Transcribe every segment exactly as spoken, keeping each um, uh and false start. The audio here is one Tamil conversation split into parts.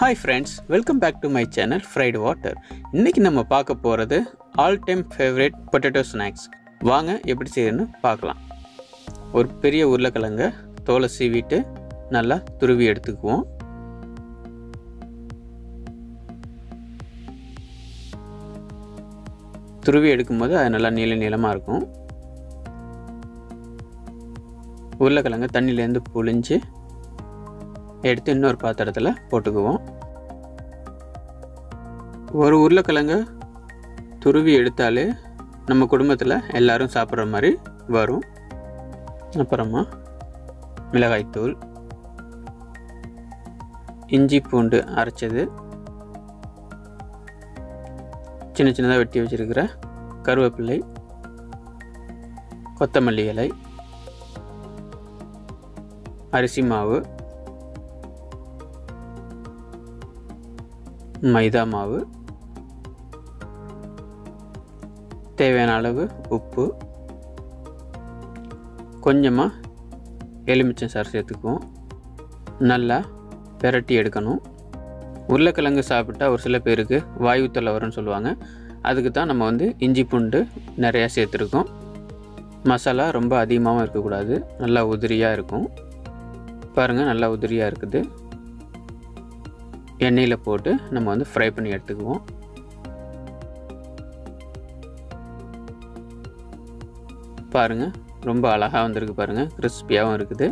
Hi friends, welcome back to my channel Fried Water. இன்னைக்கு நம்ம பார்க்க போறது all time favorite potato snacks. வாங்க எப்படி செய்யணும்னு பார்க்கலாம். ஒரு பெரிய உருளைக்கிழங்க தோலை சீவிட்டு நல்லா துருவி எடுத்துக்குவோம். துருவி எடுக்கும்போது அது நல்லா நீல நீளமா இருக்கும். உருளைக்கிழங்க தண்ணியிலேருந்து புழிஞ்சு எடுத்து இன்னொரு பாத்திரத்தில் போட்டுக்குவோம். ஒரு உருளைக்கிழங்க துருவி எடுத்தாலே நம்ம குடும்பத்தில் எல்லாரும் சாப்பிட்ற மாதிரி வரும். அப்புறமா மிளகாய்த்தூள், இஞ்சி பூண்டு அரைச்சது, சின்ன சின்னதாக வெட்டி வச்சுருக்கிற கருவேப்பிலை, கொத்தமல்லி இலை, அரிசி மாவு, மைதா மாவு, தேவையான அளவு உப்பு, கொஞ்சமாக எலுமிச்சம் சாறு சேர்த்துக்குவோம். நல்லா பெரட்டி எடுக்கணும். உருளைக்கிழங்கு சாப்பிட்டா ஒரு சில பேருக்கு வாயு தொல்லை வரும்னு சொல்லுவாங்க. அதுக்கு தான் நம்ம வந்து இஞ்சி பூண்டு நிறையா சேர்த்துருக்கோம். மசாலா ரொம்ப அதிகமாகவும் இருக்கக்கூடாது, நல்லா உதிரியாக இருக்கும். பாருங்கள், நல்லா உதிரியாக இருக்குது. எண்ணெயில் போட்டு நம்ம வந்து ஃப்ரை பண்ணி எடுத்துக்குவோம். பாருங்கள், ரொம்ப அழகாக வந்திருக்கு. பாருங்கள், கிறிஸ்பியாகவும் இருக்குது.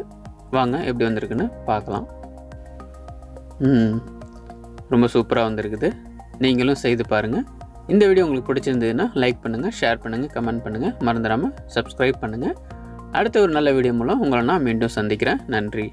வாங்க எப்படி வந்திருக்குன்னு பார்க்கலாம். ம் ரொம்ப சூப்பராக வந்திருக்குது. நீங்களும் செய்து பாருங்கள். இந்த வீடியோ உங்களுக்கு பிடிச்சிருந்ததுன்னா லைக் பண்ணுங்கள், ஷேர் பண்ணுங்கள், கமெண்ட் பண்ணுங்கள். மறந்துடாமல் சப்ஸ்கிரைப் பண்ணுங்கள். அடுத்த ஒரு நல்ல வீடியோ மூலம் உங்களை நான் மீண்டும் சந்திக்கிறேன். நன்றி.